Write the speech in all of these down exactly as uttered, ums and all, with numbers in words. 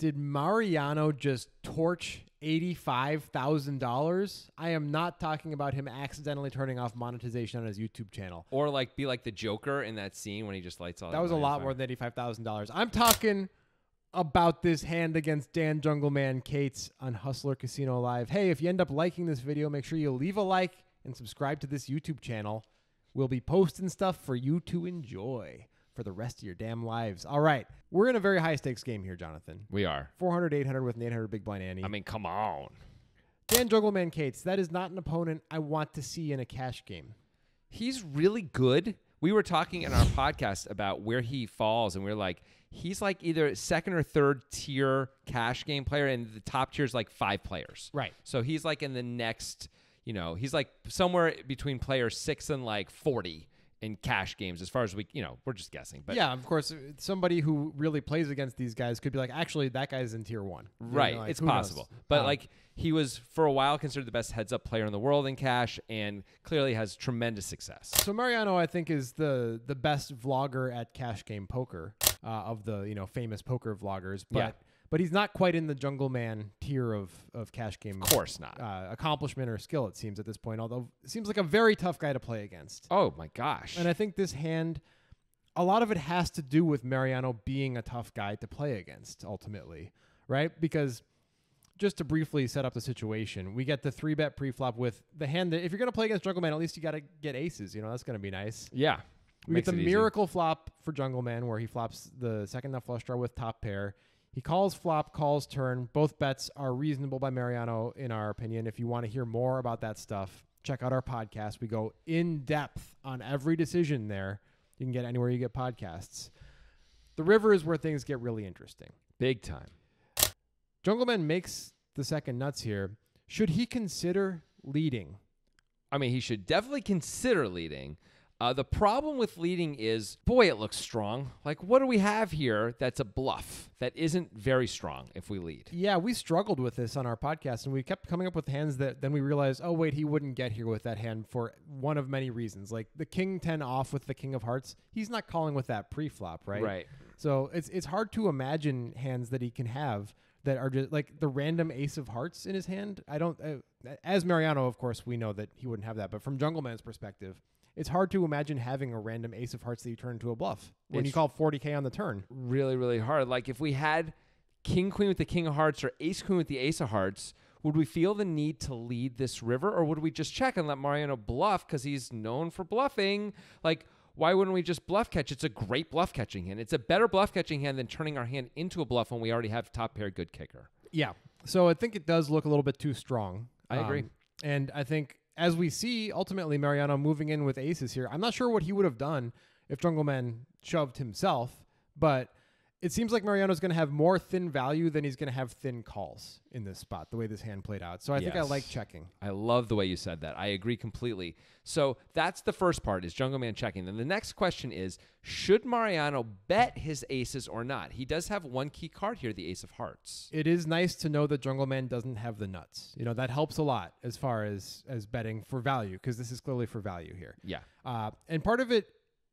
Did Mariano just torch eighty-five thousand dollars? I am not talking about him accidentally turning off monetization on his YouTube channel. Or like be like the Joker in that scene when he just lights all that. That was a lot more than eighty-five thousand dollars. I'm talking about this hand against Dan Jungleman Cates on Hustler Casino Live. Hey, if you end up liking this video, make sure you leave a like and subscribe to this YouTube channel. We'll be posting stuff for you to enjoy for the rest of your damn lives. All right. We're in a very high-stakes game here, Jonathan. We are. four hundred, eight hundred with an eight hundred Big Blind Annie. I mean, come on. Dan Jungleman Cates, that is not an opponent I want to see in a cash game. He's really good. We were talking in our podcast about where he falls, and we were like, he's like either second or third tier cash game player, and the top tier is like five players. Right. So he's like in the next, you know, he's like somewhere between player six and like forty. In cash games, as far as we, you know, we're just guessing. But yeah, of course, somebody who really plays against these guys could be like, actually, that guy's in tier one. Right. You know, like, it's possible. Knows? But um, like, he was for a while considered the best heads up player in the world in cash and clearly has tremendous success. So Mariano, I think, is the, the best vlogger at cash game poker uh, of the, you know, famous poker vloggers. But yeah. But he's not quite in the Jungleman tier of, of cash game. Of course not. Uh, accomplishment or skill, it seems, at this point. Although, it seems like a very tough guy to play against. Oh, my gosh. And I think this hand, a lot of it has to do with Mariano being a tough guy to play against, ultimately. Right? Because, just to briefly set up the situation, we get the three bet preflop with the hand that, if you're going to play against Jungleman, at least you got to get aces. You know, that's going to be nice. Yeah. We get the miracle flop for Jungleman, where he flops the second nut flush draw with top pair. He calls flop, calls turn. Both bets are reasonable by Mariano, in our opinion. If you want to hear more about that stuff, check out our podcast. We go in depth on every decision there. You can get anywhere you get podcasts. The river is where things get really interesting. Big time. Jungleman makes the second nuts here. Should he consider leading? I mean, he should definitely consider leading. Uh, the problem with leading is, boy, it looks strong. Like, what do we have here that's a bluff that isn't very strong if we lead? Yeah, we struggled with this on our podcast, and we kept coming up with hands that then we realized, oh, wait, he wouldn't get here with that hand for one of many reasons. Like, the king ten off with the king of hearts, he's not calling with that pre-flop, right? Right. So it's, it's hard to imagine hands that he can have that are just, like, the random ace of hearts in his hand. I don't, uh, as Mariano, of course, we know that he wouldn't have that, but from Jungleman's perspective, it's hard to imagine having a random ace of hearts that you turn into a bluff when it's you call forty K on the turn. Really, really hard. Like, if we had king queen with the king of hearts or ace queen with the ace of hearts, would we feel the need to lead this river, or would we just check and let Mariano bluff because he's known for bluffing? Like, why wouldn't we just bluff catch? It's a great bluff catching hand. It's a better bluff catching hand than turning our hand into a bluff when we already have top pair good kicker. Yeah. So I think it does look a little bit too strong. I um, agree. And I think, as we see, ultimately, Mariano moving in with aces here. I'm not sure what he would have done if Jungleman shoved himself, but it seems like Mariano's going to have more thin value than he's going to have thin calls in this spot, the way this hand played out. So I yes. think I like checking. I love the way you said that. I agree completely. So that's the first part, is Jungleman checking. Then the next question is, should Mariano bet his aces or not? He does have one key card here, the ace of hearts. It is nice to know that Jungleman doesn't have the nuts. You know, that helps a lot as far as, as betting for value, because this is clearly for value here. Yeah. Uh, and part of it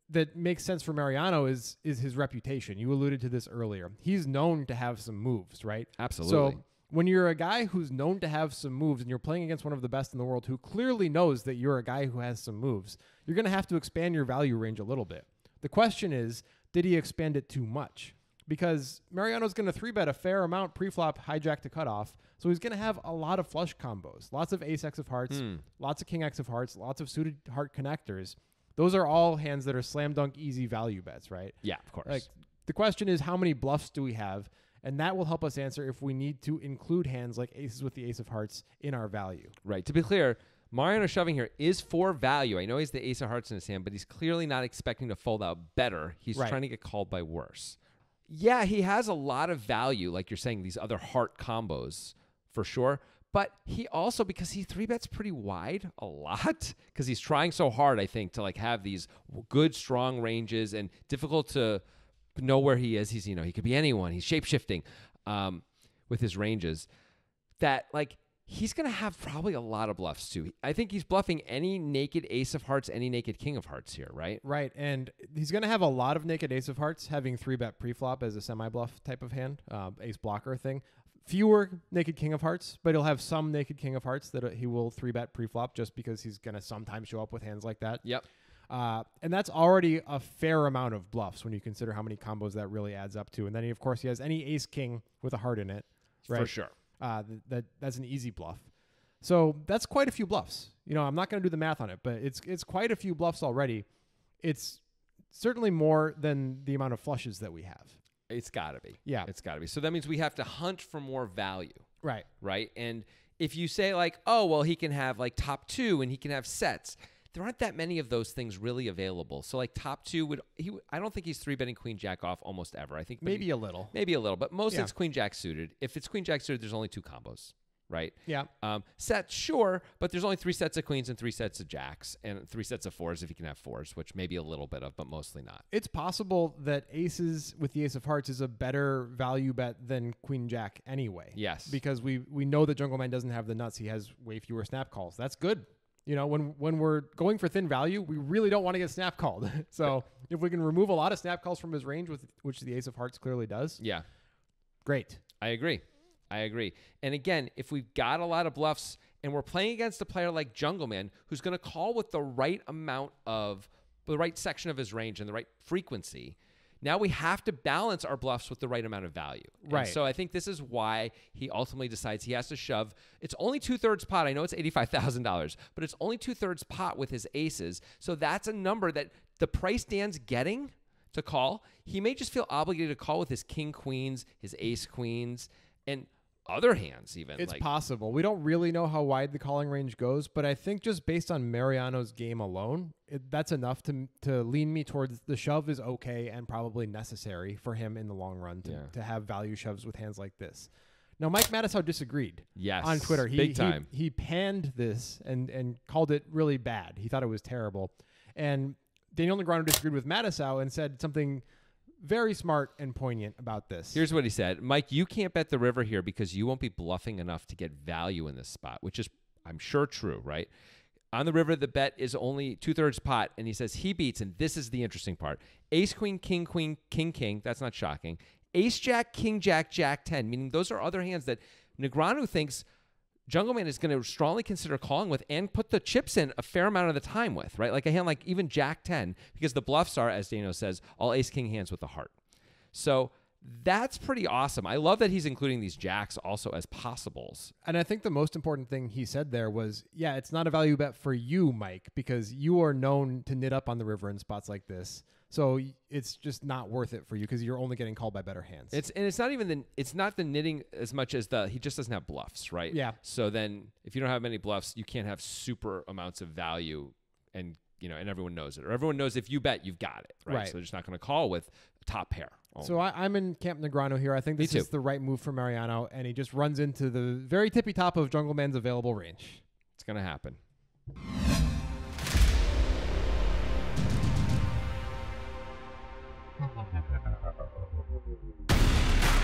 that makes sense for Mariano is, is his reputation. You alluded to this earlier. He's known to have some moves, right? Absolutely. So when you're a guy who's known to have some moves and you're playing against one of the best in the world who clearly knows that you're a guy who has some moves, you're going to have to expand your value range a little bit. The question is, did he expand it too much? Because Mariano's going to three bet a fair amount pre-flop, hijack to cutoff. So he's going to have a lot of flush combos, lots of ace-x of hearts, mm. lots of king-x of hearts, lots of suited heart connectors. Those are all hands that are slam dunk easy value bets, right? Yeah, of course. Like, the question is, how many bluffs do we have? And that will help us answer if we need to include hands like aces with the ace of hearts in our value. Right. To be clear, Mariano shoving here is for value. I know he's the ace of hearts in his hand, but he's clearly not expecting to fold out better. He's right. trying to get called by worse. Yeah, he has a lot of value, like you're saying, these other heart combos for sure. But he also, because he three bets pretty wide a lot, because he's trying so hard, I think, to like have these good, strong ranges and difficult to know where he is. He's, you know, he could be anyone. He's shape shifting um, with his ranges. That like he's going to have probably a lot of bluffs too. I think he's bluffing any naked ace of hearts, any naked king of hearts here, right? Right, and he's going to have a lot of naked ace of hearts, having three-bet preflop as a semi-bluff type of hand, uh, ace blocker thing. Fewer naked king of hearts, but he'll have some naked king of hearts that he will three-bet preflop just because he's going to sometimes show up with hands like that. Yep. Uh, and that's already a fair amount of bluffs when you consider how many combos that really adds up to. And then, he, of course, he has any ace king with a heart in it. Right? For sure. Uh, th that that's an easy bluff. So that's quite a few bluffs. You know, I'm not going to do the math on it, but it's it's quite a few bluffs already. It's certainly more than the amount of flushes that we have. It's got to be. Yeah. It's got to be. So that means we have to hunt for more value. Right. Right. And if you say like, oh, well, he can have like top two and he can have sets. There aren't that many of those things really available. So like top two would, he, I don't think he's three betting queen jack off almost ever. I think maybe he, a little, maybe a little, but mostly yeah. It's queen jack suited. If it's queen jack suited, there's only two combos, right? Yeah. Um, sets, sure, but there's only three sets of queens and three sets of jacks and three sets of fours if you can have fours, which maybe a little bit of, but mostly not. It's possible that aces with the ace of hearts is a better value bet than queen jack anyway. Yes. Because we, we know that Jungleman doesn't have the nuts. He has way fewer snap calls. That's good. You know, when, when we're going for thin value, we really don't want to get snap called. So if we can remove a lot of snap calls from his range, with, which the ace of hearts clearly does. Yeah. Great. I agree. I agree. And again, if we've got a lot of bluffs and we're playing against a player like Jungleman, who's going to call with the right amount of the right section of his range and the right frequency, now we have to balance our bluffs with the right amount of value. Right. And so I think this is why he ultimately decides he has to shove. It's only two-thirds pot. I know it's eighty-five thousand dollars, but it's only two-thirds pot with his aces. So that's a number that the price Dan's getting to call. He may just feel obligated to call with his king queens, his ace queens, and other hands even. It's like, possible. We don't really know how wide the calling range goes, but I think just based on Mariano's game alone, it, that's enough to to lean me towards the shove is okay and probably necessary for him in the long run to, yeah. to have value shoves with hands like this. Now, Mike Matusow disagreed. Yes, on Twitter. He, big time. He, he panned this and, and called it really bad. He thought it was terrible. And Daniel Negreanu disagreed with Matusow and said something very smart and poignant about this. Here's what he said. Mike, you can't bet the river here because you won't be bluffing enough to get value in this spot, which is, I'm sure, true, right? On the river, the bet is only two-thirds pot, and he says he beats, and this is the interesting part. Ace, queen, king, queen, king, king. That's not shocking. Ace, jack, king, jack, jack, ten, meaning those are other hands that Negreanu thinks Jungleman is going to strongly consider calling with and put the chips in a fair amount of the time with, right? Like a hand like even jack ten, because the bluffs are, as Daniel says, all ace-king hands with a heart. So that's pretty awesome. I love that he's including these jacks also as possibles. And I think the most important thing he said there was, yeah, it's not a value bet for you, Mike, because you are known to knit up on the river in spots like this. So it's just not worth it for you because you're only getting called by better hands. It's and it's not even the it's not the knitting as much as the he just doesn't have bluffs, right? Yeah. So then if you don't have many bluffs, you can't have super amounts of value, and you know, and everyone knows it. Or everyone knows if you bet, you've got it, right? right. So they're just not going to call with top pair. Only. So I, I'm in Camp Negreanu here. I think this is the right move for Mariano, and he just runs into the very tippy top of Jungleman's available range. It's going to happen. Thank you.